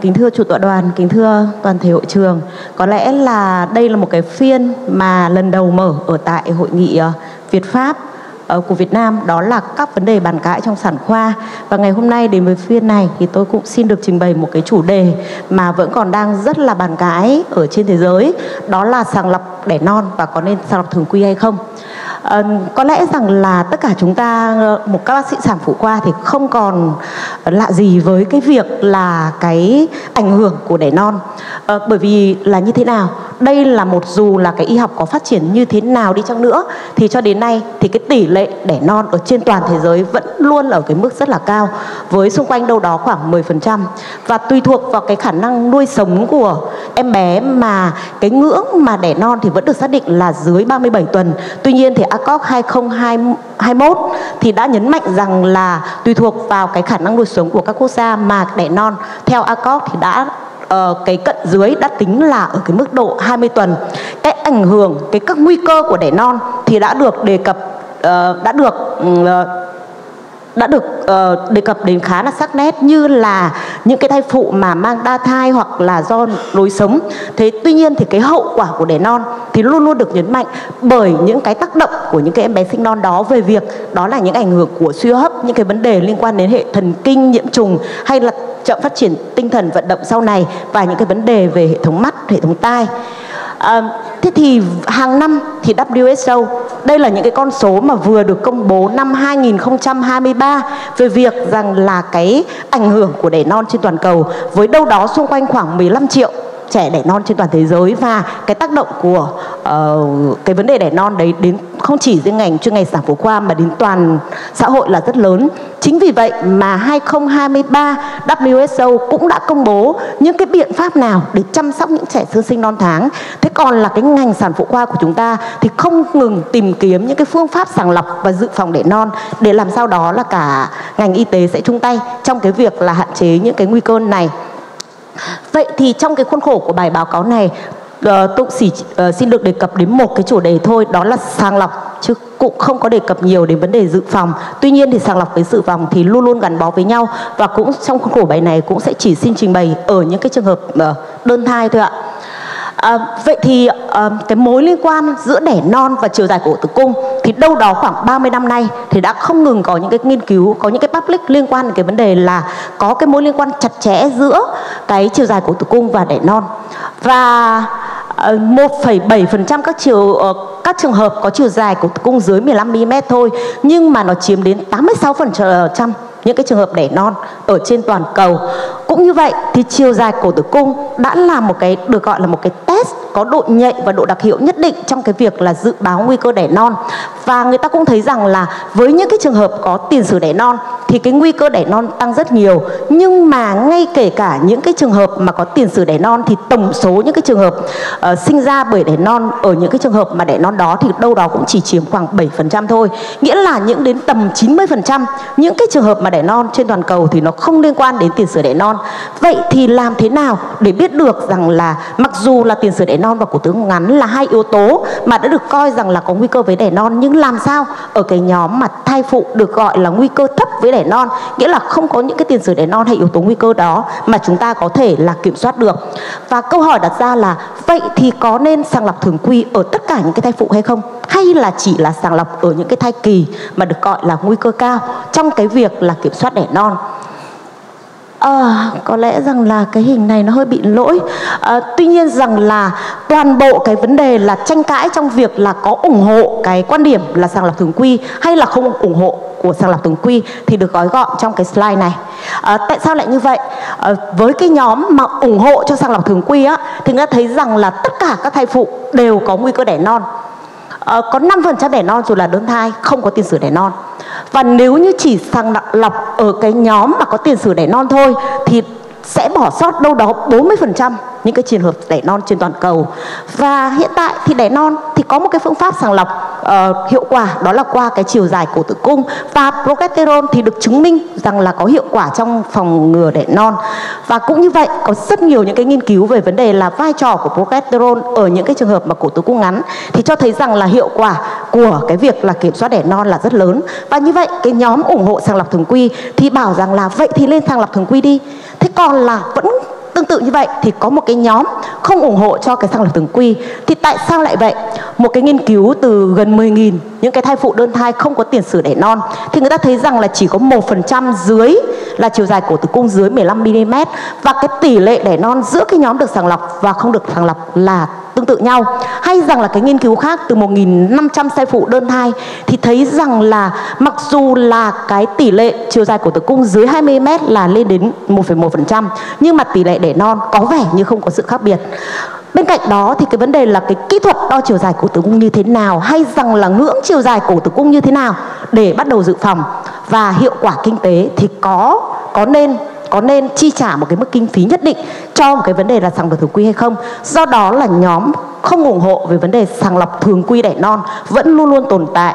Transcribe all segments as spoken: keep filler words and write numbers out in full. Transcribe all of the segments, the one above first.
Kính thưa chủ tọa đoàn, kính thưa toàn thể hội trường, có lẽ là đây là một cái phiên mà lần đầu mở ở tại hội nghị Việt-Pháp của Việt Nam, đó là các vấn đề bàn cãi trong sản khoa. Và ngày hôm nay đến với phiên này thì tôi cũng xin được trình bày một cái chủ đề mà vẫn còn đang rất là bàn cãi ở trên thế giới, đó là sàng lọc đẻ non và có nên sàng lọc thường quy hay không. À, có lẽ rằng là tất cả chúng ta, một các bác sĩ sản phụ khoa thì không còn lạ gì với cái việc là cái ảnh hưởng của đẻ non. À, bởi vì là như thế nào? Đây là một, dù là cái y học có phát triển như thế nào đi chăng nữa thì cho đến nay thì cái tỷ lệ đẻ non ở trên toàn thế giới vẫn luôn ở cái mức rất là cao, với xung quanh đâu đó khoảng mười phần trăm. Và tùy thuộc vào cái khả năng nuôi sống của em bé mà cái ngưỡng mà đẻ non thì vẫn được xác định là dưới ba mươi bảy tuần. Tuy nhiên thì a cog hai không hai mốt thì đã nhấn mạnh rằng là tùy thuộc vào cái khả năng nuôi sống của các quốc gia mà đẻ non theo a cog thì đã Uh, cái cận dưới đã tính là ở cái mức độ hai mươi tuần. Cái ảnh hưởng, cái các nguy cơ của đẻ non thì đã được đề cập, uh, đã được uh, đã được uh, đề cập đến khá là sắc nét, như là những cái thai phụ mà mang đa thai hoặc là do lối sống. Thế tuy nhiên thì cái hậu quả của đẻ non thì luôn luôn được nhấn mạnh bởi những cái tác động của những cái em bé sinh non đó, về việc đó là những ảnh hưởng của suy hấp, những cái vấn đề liên quan đến hệ thần kinh, nhiễm trùng hay là chậm phát triển tinh thần vận động sau này, và những cái vấn đề về hệ thống mắt, hệ thống tai. À, thế thì hàng năm thì W H O, đây là những cái con số mà vừa được công bố năm hai nghìn không trăm hai mươi ba về việc rằng là cái ảnh hưởng của đẻ non trên toàn cầu, với đâu đó xung quanh khoảng mười lăm triệu trẻ đẻ non trên toàn thế giới, và cái tác động của uh, cái vấn đề đẻ non đấy đến không chỉ riêng ngành chuyên ngành sản phụ khoa mà đến toàn xã hội là rất lớn. Chính vì vậy mà hai không hai ba W H O cũng đã công bố những cái biện pháp nào để chăm sóc những trẻ sơ sinh non tháng. Thế còn là cái ngành sản phụ khoa của chúng ta thì không ngừng tìm kiếm những cái phương pháp sàng lọc và dự phòng đẻ non, để làm sao đó là cả ngành y tế sẽ chung tay trong cái việc là hạn chế những cái nguy cơ này. Vậy thì trong cái khuôn khổ của bài báo cáo này, tôi chỉ xin được đề cập đến một cái chủ đề thôi, đó là sàng lọc, chứ cũng không có đề cập nhiều đến vấn đề dự phòng. Tuy nhiên thì sàng lọc với dự phòng thì luôn luôn gắn bó với nhau, và cũng trong khuôn khổ bài này cũng sẽ chỉ xin trình bày ở những cái trường hợp đơn thai thôi ạ. À, vậy thì à, cái mối liên quan giữa đẻ non và chiều dài của tử cung thì đâu đó khoảng ba mươi năm nay thì đã không ngừng có những cái nghiên cứu, có những cái public liên quan đến cái vấn đề là có cái mối liên quan chặt chẽ giữa cái chiều dài của tử cung và đẻ non. Và một phẩy bảy phần trăm các chiều các trường hợp có chiều dài của tử cung dưới mười lăm mi li mét thôi, nhưng mà nó chiếm đến tám mươi sáu phần trăm những cái trường hợp đẻ non ở trên toàn cầu. Cũng như vậy thì chiều dài của tử cung đã là một cái được gọi là một cái test có độ nhạy và độ đặc hiệu nhất định trong cái việc là dự báo nguy cơ đẻ non. Và người ta cũng thấy rằng là với những cái trường hợp có tiền sử đẻ non thì cái nguy cơ đẻ non tăng rất nhiều, nhưng mà ngay kể cả những cái trường hợp mà có tiền sử đẻ non thì tổng số những cái trường hợp uh, sinh ra bởi đẻ non, ở những cái trường hợp mà đẻ non đó thì đâu đó cũng chỉ chiếm khoảng bảy phần trăm thôi. Nghĩa là những đến tầm chín mươi phần trăm những cái trường hợp mà đẻ non trên toàn cầu thì nó không liên quan đến tiền sử đẻ non. Vậy thì làm thế nào để biết được rằng là mặc dù là tiền sử đẻ non và cổ tử ngắn là hai yếu tố mà đã được coi rằng là có nguy cơ với đẻ non, nhưng làm sao ở cái nhóm mà thai phụ được gọi là nguy cơ thấp với đẻ non, nghĩa là không có những cái tiền sử đẻ non hay yếu tố nguy cơ đó, mà chúng ta có thể là kiểm soát được. Và câu hỏi đặt ra là vậy thì có nên sàng lọc thường quy ở tất cả những cái thai phụ hay không, hay là chỉ là sàng lọc ở những cái thai kỳ mà được gọi là nguy cơ cao trong cái việc là kiểm soát đẻ non. À, có lẽ rằng là cái hình này nó hơi bị lỗi. à, Tuy nhiên rằng là toàn bộ cái vấn đề là tranh cãi trong việc là có ủng hộ cái quan điểm là sàng lọc thường quy hay là không ủng hộ của sàng lọc thường quy thì được gói gọn trong cái slide này. à, Tại sao lại như vậy? à, Với cái nhóm mà ủng hộ cho sàng lọc thường quy á, thì người ta thấy rằng là tất cả các thai phụ đều có nguy cơ đẻ non. à, Có năm phần trăm đẻ non dù là đơn thai, không có tiền sử đẻ non. Và nếu như chỉ sàng lọc ở cái nhóm mà có tiền sử đẻ non thôi thì sẽ bỏ sót đâu đó bốn mươi phần trăm những cái trường hợp đẻ non trên toàn cầu. Và hiện tại thì đẻ non thì có một cái phương pháp sàng lọc uh, hiệu quả, đó là qua cái chiều dài cổ tử cung, và progesterone thì được chứng minh rằng là có hiệu quả trong phòng ngừa đẻ non. Và cũng như vậy có rất nhiều những cái nghiên cứu về vấn đề là vai trò của progesterone ở những cái trường hợp mà cổ tử cung ngắn thì cho thấy rằng là hiệu quả của cái việc là kiểm soát đẻ non là rất lớn. Và như vậy cái nhóm ủng hộ sàng lọc thường quy thì bảo rằng là vậy thì lên sàng lọc thường quy đi. Thế còn là vẫn tự như vậy thì có một cái nhóm không ủng hộ cho cái sàng lọc thường quy. Thì tại sao lại vậy? Một cái nghiên cứu từ gần mười nghìn những cái thai phụ đơn thai không có tiền sử đẻ non, thì người ta thấy rằng là chỉ có một phần trăm dưới là chiều dài cổ tử cung dưới mười lăm mi-li-mét, và cái tỷ lệ đẻ non giữa cái nhóm được sàng lọc và không được sàng lọc là tương tự nhau. Hay rằng là cái nghiên cứu khác từ một nghìn năm trăm thai phụ đơn thai thì thấy rằng là mặc dù là cái tỷ lệ chiều dài cổ tử cung dưới hai mươi mi-li-mét là lên đến một phẩy một phần trăm, nhưng mà tỷ lệ đẻ non có vẻ như không có sự khác biệt. Bên cạnh đó thì cái vấn đề là cái kỹ thuật đo chiều dài cổ tử cung như thế nào, hay rằng là ngưỡng chiều dài cổ tử cung như thế nào để bắt đầu dự phòng, và hiệu quả kinh tế thì có có nên có nên chi trả một cái mức kinh phí nhất định cho một cái vấn đề là sàng lọc thường quy hay không. Do đó là nhóm không ủng hộ về vấn đề sàng lọc thường quy đẻ non vẫn luôn luôn tồn tại.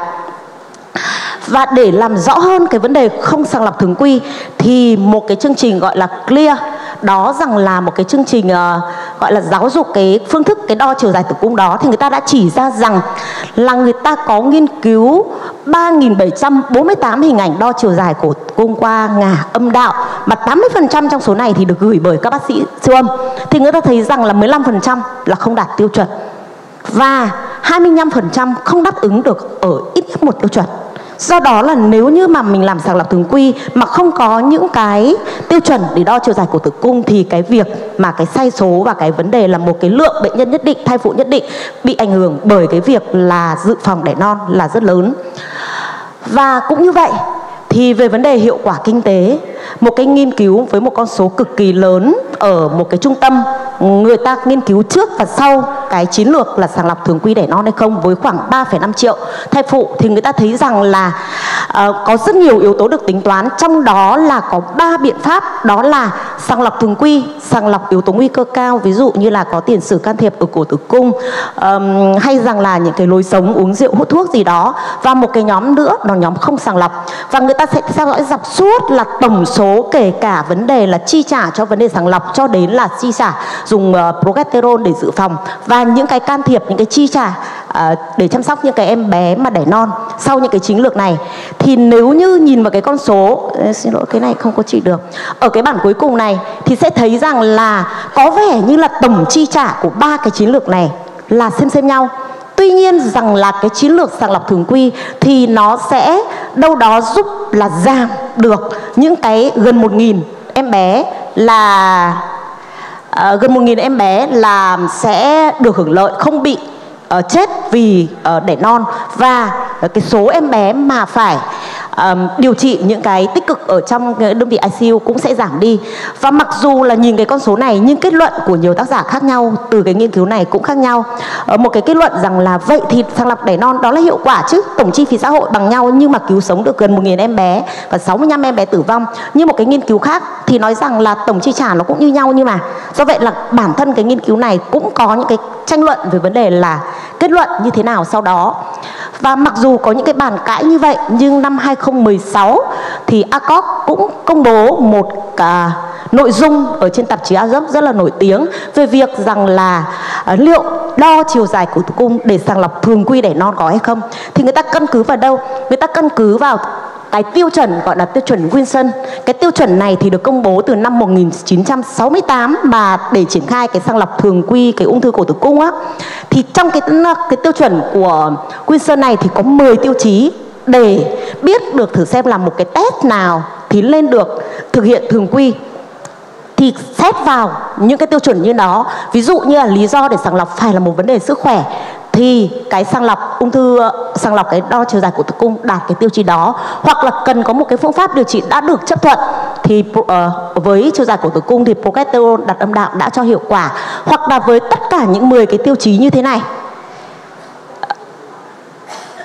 Và để làm rõ hơn cái vấn đề không sàng lọc thường quy thì một cái chương trình gọi là Clear, đó rằng là một cái chương trình uh, gọi là giáo dục cái phương thức cái đo chiều dài tử cung đó, thì người ta đã chỉ ra rằng là người ta có nghiên cứu ba nghìn bảy trăm bốn mươi tám hình ảnh đo chiều dài cổ cung qua ngả âm đạo, mà tám mươi phần trăm trong số này thì được gửi bởi các bác sĩ siêu âm. Thì người ta thấy rằng là mười lăm phần trăm là không đạt tiêu chuẩn và hai mươi lăm phần trăm không đáp ứng được ở ít nhất một tiêu chuẩn. Do đó là nếu như mà mình làm sàng lọc thường quy mà không có những cái tiêu chuẩn để đo chiều dài cổ tử cung thì cái việc mà cái sai số và cái vấn đề là một cái lượng bệnh nhân nhất định, thai phụ nhất định bị ảnh hưởng bởi cái việc là dự phòng đẻ non là rất lớn. Và cũng như vậy thì về vấn đề hiệu quả kinh tế, một cái nghiên cứu với một con số cực kỳ lớn ở một cái trung tâm, người ta nghiên cứu trước và sau cái chiến lược là sàng lọc thường quy đẻ non hay không với khoảng ba phẩy năm triệu thai phụ, thì người ta thấy rằng là uh, có rất nhiều yếu tố được tính toán, trong đó là có ba biện pháp, đó là sàng lọc thường quy, sàng lọc yếu tố nguy cơ cao, ví dụ như là có tiền sử can thiệp ở cổ tử cung, um, hay rằng là những cái lối sống, uống rượu, hút thuốc gì đó. Và một cái nhóm nữa là nhóm không sàng lọc, và người ta sẽ theo dõi dọc suốt là tổng số, kể cả vấn đề là chi trả cho vấn đề sàng lọc cho đến là chi trả dùng uh, progesterone để dự phòng, và những cái can thiệp, những cái chi trả uh, để chăm sóc những cái em bé mà đẻ non sau những cái chiến lược này. Thì nếu như nhìn vào cái con số, xin lỗi cái này không có chỉ được, ở cái bản cuối cùng này thì sẽ thấy rằng là có vẻ như là tổng chi trả của ba cái chiến lược này là xem xem nhau. Tuy nhiên rằng là cái chiến lược sàng lọc thường quy thì nó sẽ đâu đó giúp là giảm được những cái gần một nghìn em bé là uh, gần một nghìn em bé là sẽ được hưởng lợi, không bị uh, chết vì uh, đẻ non, và uh, cái số em bé mà phải Um, điều trị những cái tích cực ở trong đơn vị i xê u cũng sẽ giảm đi. Và mặc dù là nhìn cái con số này nhưng kết luận của nhiều tác giả khác nhau từ cái nghiên cứu này cũng khác nhau. uh, Một cái kết luận rằng là vậy thì sàng lọc đẻ non đó là hiệu quả chứ, tổng chi phí xã hội bằng nhau nhưng mà cứu sống được gần một nghìn em bé và sáu mươi lăm em bé tử vong. Nhưng một cái nghiên cứu khác thì nói rằng là tổng chi trả nó cũng như nhau, nhưng mà do vậy là bản thân cái nghiên cứu này cũng có những cái tranh luận về vấn đề là kết luận như thế nào sau đó. Và mặc dù có những cái bàn cãi như vậy nhưng năm hai không một sáu thì a cog cũng công bố một cả nội dung ở trên tạp chí a giê o pê rất là nổi tiếng về việc rằng là uh, liệu đo chiều dài cổ tử cung để sàng lọc thường quy đẻ non có hay không. Thì người ta căn cứ vào đâu? Người ta căn cứ vào cái tiêu chuẩn gọi là tiêu chuẩn Wilson. Cái tiêu chuẩn này thì được công bố từ năm một nghìn chín trăm sáu mươi tám mà để triển khai cái sàng lọc thường quy cái ung thư cổ tử cung á. Thì trong cái, cái tiêu chuẩn của Wilson này thì có mười tiêu chí để biết được thử xem là một cái test nào thì lên được thực hiện thường quy. Thì xét vào những cái tiêu chuẩn như đó, ví dụ như là lý do để sàng lọc phải là một vấn đề sức khỏe, thì cái sàng lọc ung thư, sàng lọc cái đo chiều dài cổ tử cung đạt cái tiêu chí đó, hoặc là cần có một cái phương pháp điều trị đã được chấp thuận thì uh, với chiều dài cổ tử cung thì progesterone đặt âm đạo đã cho hiệu quả, hoặc là với tất cả những mười cái tiêu chí như thế này.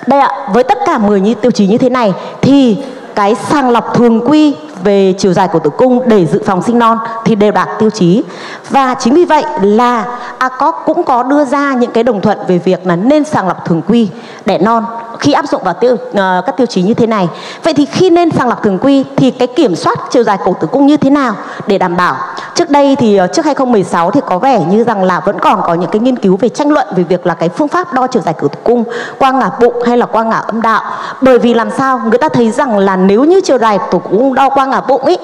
Đây ạ, với tất cả mười như tiêu chí như thế này thì cái sàng lọc thường quy về chiều dài cổ tử cung để dự phòng sinh non thì đều đạt tiêu chí. Và chính vì vậy là a cog cũng có đưa ra những cái đồng thuận về việc là nên sàng lọc thường quy đẻ non khi áp dụng vào tiêu, uh, các tiêu chí như thế này. Vậy thì khi nên sàng lọc thường quy thì cái kiểm soát chiều dài cổ tử cung như thế nào để đảm bảo? Trước đây thì trước hai không một sáu thì có vẻ như rằng là vẫn còn có những cái nghiên cứu về tranh luận về việc là cái phương pháp đo chiều dài cổ tử cung qua ngả bụng hay là qua ngả âm đạo. Bởi vì làm sao? Người ta thấy rằng là nếu như chiều dài cổ tử cung đo qua ngả bụng ấy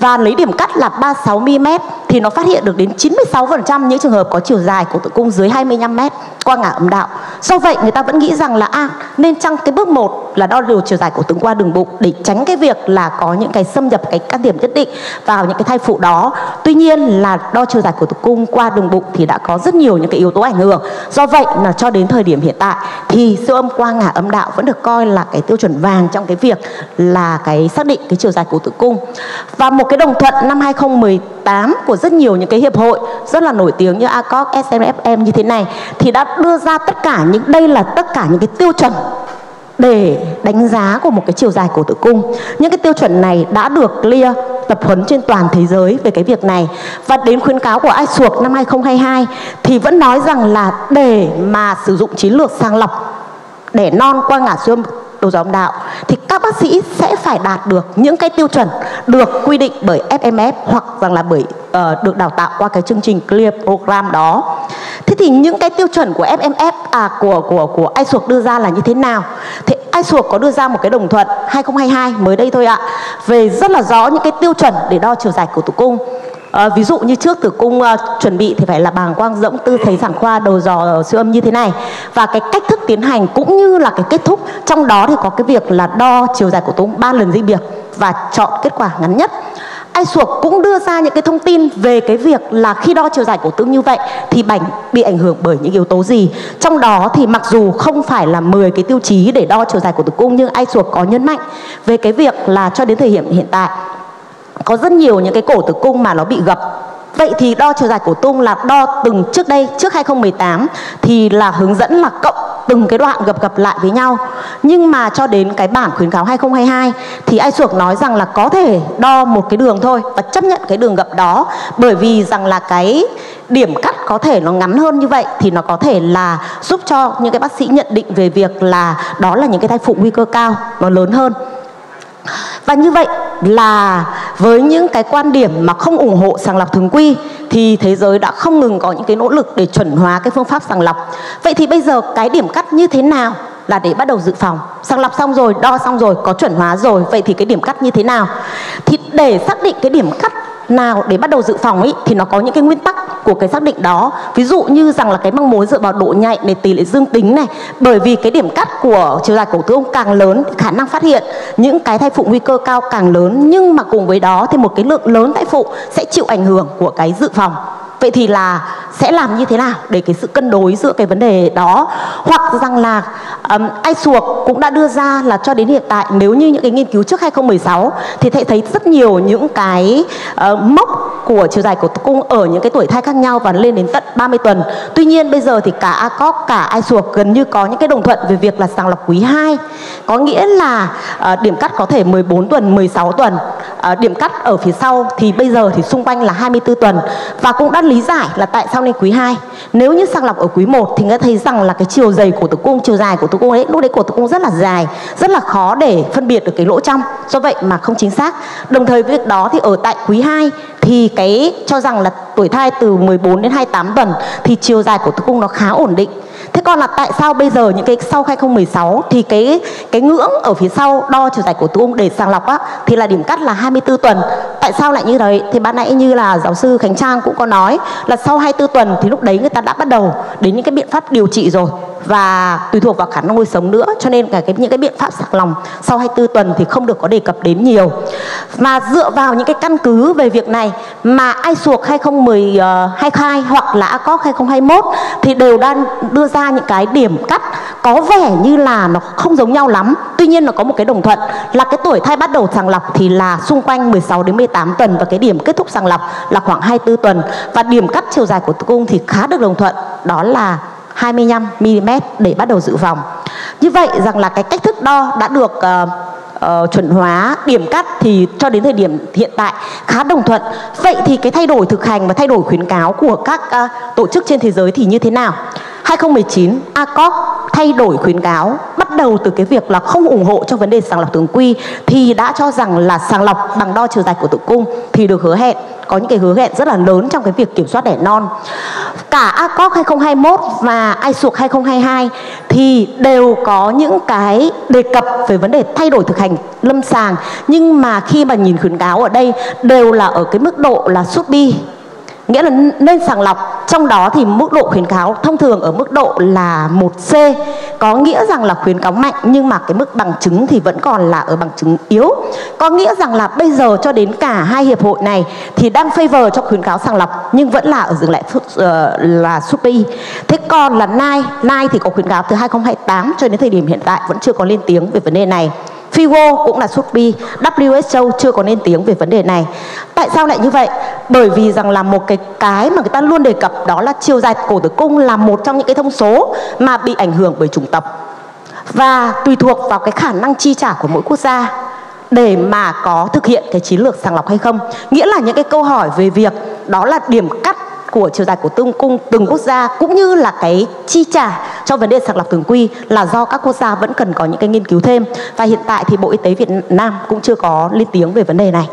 và lấy điểm cắt là ba mươi sáu mi-li-mét thì nó phát hiện được đến chín mươi sáu phần trăm những trường hợp có chiều dài của tử cung dưới hai mươi lăm mét qua ngả âm đạo. Do vậy người ta vẫn nghĩ rằng là à, nên chăng cái bước một là đo lường chiều dài của tử cung qua đường bụng để tránh cái việc là có những cái xâm nhập cái các điểm nhất định vào những cái thai phụ đó. Tuy nhiên là đo chiều dài của tử cung qua đường bụng thì đã có rất nhiều những cái yếu tố ảnh hưởng. Do vậy là cho đến thời điểm hiện tại thì siêu âm qua ngả âm đạo vẫn được coi là cái tiêu chuẩn vàng trong cái việc là cái xác định cái chiều dài của tử cung. Và một cái đồng thuận năm hai không một tám của rất nhiều những cái hiệp hội rất là nổi tiếng như a cog, ét em ép em như thế này thì đã đưa ra tất cả những đây là tất cả những cái tiêu chuẩn để đánh giá của một cái chiều dài của tử cung. Những cái tiêu chuẩn này đã được Clear tập huấn trên toàn thế giới về cái việc này. Và đến khuyến cáo của i ét u o giê năm hai không hai hai thì vẫn nói rằng là để mà sử dụng chiến lược sàng lọc đẻ non qua ngả siêu âm đầu giáo âm đạo thì các bác sĩ sẽ phải đạt được những cái tiêu chuẩn được quy định bởi ép em ép hoặc rằng là bởi uh, được đào tạo qua cái chương trình Clear program đó. Thế thì những cái tiêu chuẩn của ép em ép à của của của i ét u o giê đưa ra là như thế nào? Thì i ét u o giê có đưa ra một cái đồng thuận hai không hai hai mới đây thôi ạ, về rất là rõ những cái tiêu chuẩn để đo chiều dài của tử cung. À, ví dụ như trước tử cung à, chuẩn bị thì phải là bàng quang rỗng, tư thế sản khoa, đầu dò siêu âm như thế này. Và cái cách thức tiến hành cũng như là cái kết thúc, trong đó thì có cái việc là đo chiều dài của tử cung ba lần riêng biệt và chọn kết quả ngắn nhất. i ét u o giê cũng đưa ra những cái thông tin về cái việc là khi đo chiều dài của tử cung như vậy thì bệnh bị ảnh hưởng bởi những yếu tố gì. Trong đó thì mặc dù không phải là mười cái tiêu chí để đo chiều dài của tử cung nhưng i ét u o giê có nhấn mạnh về cái việc là cho đến thời điểm hiện tại có rất nhiều những cái cổ tử cung mà nó bị gập. Vậy thì đo chiều dài cổ tử cung là đo từng trước đây, trước hai không một tám thì là hướng dẫn là cộng từng cái đoạn gập gập lại với nhau. Nhưng mà cho đến cái bản khuyến cáo hai không hai hai thì i ét u o giê nói rằng là có thể đo một cái đường thôi và chấp nhận cái đường gập đó, bởi vì rằng là cái điểm cắt có thể nó ngắn hơn như vậy thì nó có thể là giúp cho những cái bác sĩ nhận định về việc là đó là những cái thai phụ nguy cơ cao, nó lớn hơn. Và như vậy là với những cái quan điểm mà không ủng hộ sàng lọc thường quy thì thế giới đã không ngừng có những cái nỗ lực để chuẩn hóa cái phương pháp sàng lọc. Vậy thì bây giờ cái điểm cắt như thế nào là để bắt đầu dự phòng? Sàng lọc xong rồi, đo xong rồi, có chuẩn hóa rồi, vậy thì cái điểm cắt như thế nào? Thì để xác định cái điểm cắt nào để bắt đầu dự phòng ấy thì nó có những cái nguyên tắc của cái xác định đó. Ví dụ như rằng là cái măng mối dựa vào độ nhạy này, tỷ lệ dương tính này, bởi vì cái điểm cắt của chiều dài cổ tử cung càng lớn thì khả năng phát hiện những cái thai phụ nguy cơ cao càng lớn, nhưng mà cùng với đó thì một cái lượng lớn thai phụ sẽ chịu ảnh hưởng của cái dự phòng. Vậy thì là sẽ làm như thế nào để cái sự cân đối giữa cái vấn đề đó? Hoặc rằng là um, i ét u o giê cũng đã đưa ra là cho đến hiện tại, nếu như những cái nghiên cứu trước hai không một sáu thì sẽ thấy rất nhiều những cái uh, mốc của chiều dài của tử cung ở những cái tuổi thai khác nhau và lên đến tận ba mươi tuần. Tuy nhiên bây giờ thì cả a cog, cả i ét u o giê gần như có những cái đồng thuận về việc là sàng lọc quý hai, có nghĩa là uh, điểm cắt có thể mười bốn tuần, mười sáu tuần, uh, điểm cắt ở phía sau thì bây giờ thì xung quanh là hai mươi tư tuần. Và cũng đã lý giải là tại sao nên quý hai. Nếu như sàng lọc ở quý một thì người ta thấy rằng là cái chiều dày của tử cung, chiều dài của tử cung ấy, lúc đấy cổ tử cung rất là dài, rất là khó để phân biệt được cái lỗ trong, do vậy mà không chính xác. Đồng thời với việc đó thì ở tại quý hai thì cái cho rằng là tuổi thai từ mười bốn đến hai mươi tám tuần thì chiều dài của tử cung nó khá ổn định. Thế còn là tại sao bây giờ những cái sau hai không một sáu thì cái cái ngưỡng ở phía sau đo chiều dài của tử cung để sàng lọc á thì là điểm cắt là hai mươi tư tuần. Tại sao lại như đấy? Thì ban nãy như là giáo sư Khánh Trang cũng có nói là sau hai mươi tư tuần thì lúc đấy người ta đã bắt đầu đến những cái biện pháp điều trị rồi và tùy thuộc vào khả năng nuôi sống nữa, cho nên cả cái những cái biện pháp sàng lọc sau hai mươi tư tuần thì không được có đề cập đến nhiều. Mà dựa vào những cái căn cứ về việc này mà i ét u o giê hai không một hai hoặc là a cog hai không hai mốt thì đều đang đưa ra những cái điểm cắt có vẻ như là nó không giống nhau lắm. Tuy nhiên nó có một cái đồng thuận là cái tuổi thai bắt đầu sàng lọc thì là xung quanh mười sáu đến mười tám tuần và cái điểm kết thúc sàng lọc là khoảng hai mươi tư tuần, và điểm cắt chiều dài của tử cung thì khá được đồng thuận, đó là hai mươi lăm mi-li-mét để bắt đầu dự phòng. Như vậy rằng là cái cách thức đo đã được uh, uh, chuẩn hóa, điểm cắt thì cho đến thời điểm hiện tại khá đồng thuận. Vậy thì cái thay đổi thực hành và thay đổi khuyến cáo của các uh, tổ chức trên thế giới thì như thế nào? hai không một chín a cog thay đổi khuyến cáo, bắt đầu từ cái việc là không ủng hộ cho vấn đề sàng lọc thường quy, thì đã cho rằng là sàng lọc bằng đo chiều dài của tử cung thì được hứa hẹn, có những cái hứa hẹn rất là lớn trong cái việc kiểm soát đẻ non. Cả a cog hai không hai mốt và i su o g hai không hai hai thì đều có những cái đề cập về vấn đề thay đổi thực hành lâm sàng, nhưng mà khi mà nhìn khuyến cáo ở đây đều là ở cái mức độ là should be, nghĩa là nên sàng lọc. Trong đó thì mức độ khuyến cáo thông thường ở mức độ là một C, có nghĩa rằng là khuyến cáo mạnh nhưng mà cái mức bằng chứng thì vẫn còn là ở bằng chứng yếu. Có nghĩa rằng là bây giờ cho đến cả hai hiệp hội này thì đang favor cho khuyến cáo sàng lọc nhưng vẫn là ở dừng lại uh, là supi. Thế còn là nai, nai thì có khuyến cáo từ hai không hai tám cho đến thời điểm hiện tại vẫn chưa có lên tiếng về vấn đề này. Figo cũng là supi, W H O chưa có lên tiếng về vấn đề này. Tại sao lại như vậy? Bởi vì rằng là một cái cái mà người ta luôn đề cập đó là chiều dài cổ tử cung là một trong những cái thông số mà bị ảnh hưởng bởi chủng tộc. Và tùy thuộc vào cái khả năng chi trả của mỗi quốc gia để mà có thực hiện cái chiến lược sàng lọc hay không. Nghĩa là những cái câu hỏi về việc đó là điểm cắt của chiều dài của tử cung từng quốc gia cũng như là cái chi trả cho vấn đề sàng lọc thường quy là do các quốc gia vẫn cần có những cái nghiên cứu thêm. Và hiện tại thì Bộ Y tế Việt Nam cũng chưa có lên tiếng về vấn đề này.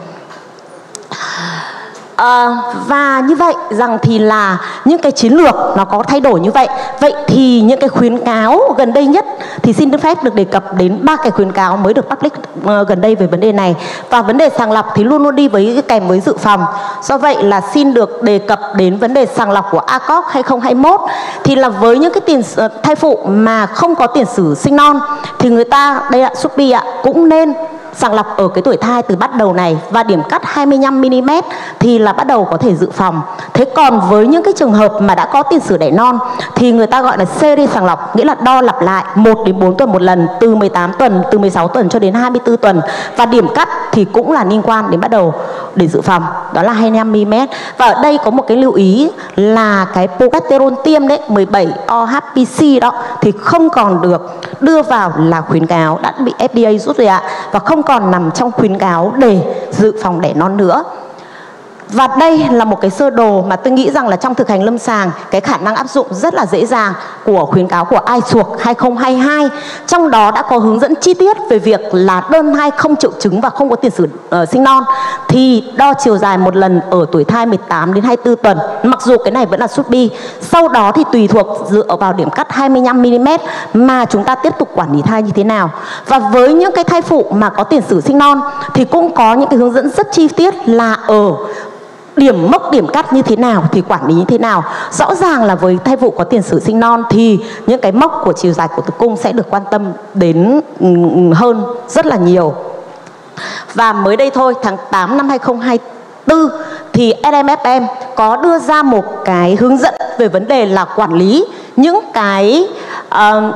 À, và như vậy rằng thì là những cái chiến lược nó có thay đổi như vậy. Vậy thì những cái khuyến cáo gần đây nhất thì xin được phép được đề cập đến ba cái khuyến cáo mới được public uh, gần đây về vấn đề này. Và vấn đề sàng lọc thì luôn luôn đi với kèm với dự phòng. Do vậy là xin được đề cập đến vấn đề sàng lọc của a cog hai không hai mốt thì là với những cái tiền uh, thai phụ mà không có tiền sử sinh non thì người ta đây ạ, Supi ạ, cũng nên sàng lọc ở cái tuổi thai từ bắt đầu này, và điểm cắt hai mươi lăm mi-li-mét thì là bắt đầu có thể dự phòng. Thế còn với những cái trường hợp mà đã có tiền sử đẻ non thì người ta gọi là series sàng lọc, nghĩa là đo lặp lại một đến bốn tuần một lần, từ mười tám tuần, từ mười sáu tuần cho đến hai mươi tư tuần, và điểm cắt thì cũng là liên quan đến bắt đầu để dự phòng, đó là hai mươi lăm mi-li-mét. Và ở đây có một cái lưu ý là cái progesterone tiêm đấy, mười bảy O H P C đó thì không còn được đưa vào là khuyến cáo, đã bị F D A rút rồi ạ, và không còn nằm trong khuyến cáo để dự phòng đẻ non nữa. Và đây là một cái sơ đồ mà tôi nghĩ rằng là trong thực hành lâm sàng cái khả năng áp dụng rất là dễ dàng của khuyến cáo của i su o g hai không hai hai. Trong đó đã có hướng dẫn chi tiết về việc là đơn thai không triệu chứng và không có tiền sử uh, sinh non thì đo chiều dài một lần ở tuổi thai mười tám đến hai mươi tư tuần. Mặc dù cái này vẫn là supi. Sau đó thì tùy thuộc dựa vào điểm cắt hai mươi lăm mi-li-mét mà chúng ta tiếp tục quản lý thai như thế nào. Và với những cái thai phụ mà có tiền sử sinh non thì cũng có những cái hướng dẫn rất chi tiết là ở điểm mốc, điểm cắt như thế nào thì quản lý như thế nào. Rõ ràng là với thai phụ có tiền sử sinh non thì những cái mốc của chiều dài của tử cung sẽ được quan tâm đến hơn rất là nhiều. Và mới đây thôi, tháng tám năm hai không hai tư thì S M F M có đưa ra một cái hướng dẫn về vấn đề là quản lý những cái uh,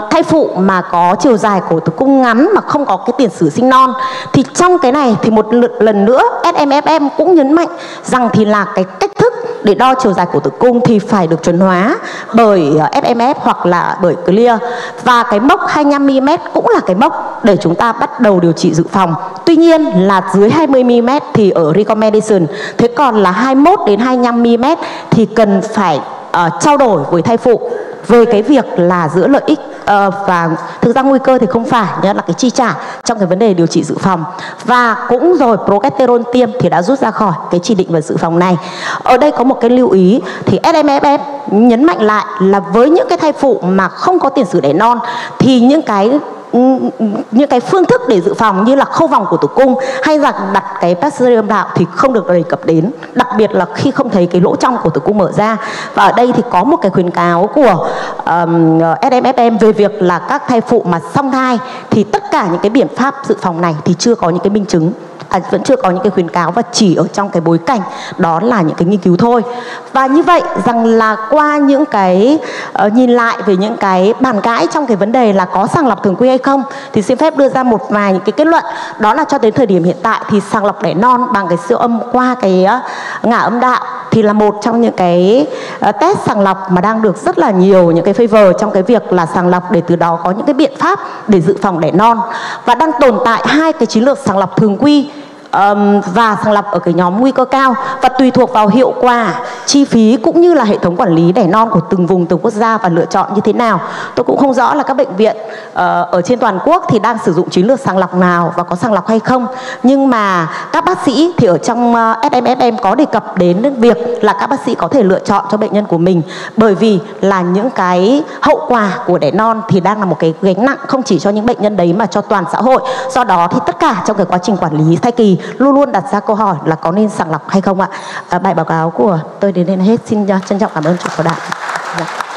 thai phụ mà có chiều dài cổ tử cung ngắn mà không có cái tiền sử sinh non. Thì trong cái này thì một lần nữa S M F M cũng nhấn mạnh rằng thì là cái cách thức để đo chiều dài cổ tử cung thì phải được chuẩn hóa bởi F M F hoặc là bởi Clear. Và cái mốc hai mươi lăm mi-li-mét cũng là cái mốc để chúng ta bắt đầu điều trị dự phòng. Tuy nhiên là dưới hai mươi mi-li-mét thì ở recommendation. Thế còn là hai mươi mốt đến hai mươi lăm mi-li-mét thì cần phải uh, trao đổi với thai phụ về cái việc là giữa lợi ích uh, và thực ra nguy cơ thì không phải, nhưng là cái chi trả trong cái vấn đề điều trị dự phòng. Và cũng rồi progesterone tiêm thì đã rút ra khỏi cái chỉ định về dự phòng này. Ở đây có một cái lưu ý thì S M F M nhấn mạnh lại là với những cái thai phụ mà không có tiền sử đẻ non thì những cái những cái phương thức để dự phòng như là khâu vòng của tử cung hay là đặt cái pessary âm đạo thì không được đề cập đến, đặc biệt là khi không thấy cái lỗ trong của tử cung mở ra. Và ở đây thì có một cái khuyến cáo của um, S M F M về việc là các thai phụ mà song thai thì tất cả những cái biện pháp dự phòng này thì chưa có những cái minh chứng, à, vẫn chưa có những cái khuyến cáo, và chỉ ở trong cái bối cảnh đó là những cái nghiên cứu thôi. Và như vậy rằng là qua những cái uh, nhìn lại về những cái bàn cãi trong cái vấn đề là có sàng lọc thường quy hay không thì xin phép đưa ra một vài những cái kết luận, đó là cho đến thời điểm hiện tại thì sàng lọc đẻ non bằng cái siêu âm qua cái uh, ngả âm đạo thì là một trong những cái uh, test sàng lọc mà đang được rất là nhiều những cái favor trong cái việc là sàng lọc để từ đó có những cái biện pháp để dự phòng đẻ non. Và đang tồn tại hai cái chiến lược sàng lọc thường quy um, và sàng lọc ở cái nhóm nguy cơ cao, và tùy thuộc vào hiệu quả, chi phí cũng như là hệ thống quản lý đẻ non của từng vùng, từng quốc gia và lựa chọn như thế nào. Tôi cũng không rõ là các bệnh viện uh, ở trên toàn quốc thì đang sử dụng chiến lược sàng lọc nào và có sàng lọc hay không, nhưng mà các bác sĩ thì ở trong uh, ép em ép em có đề cập đến việc là các bác sĩ có thể lựa chọn cho bệnh nhân của mình, bởi vì là những cái hậu quả của đẻ non thì đang là một cái gánh nặng không chỉ cho những bệnh nhân đấy mà cho toàn xã hội. Do đó thì tất cả trong cái quá trình quản lý thai kỳ luôn luôn đặt ra câu hỏi là có nên sàng lọc hay không ạ. À, bài báo cáo của tôi đến đây là hết. Xin trân trọng cảm ơn chủ tọa.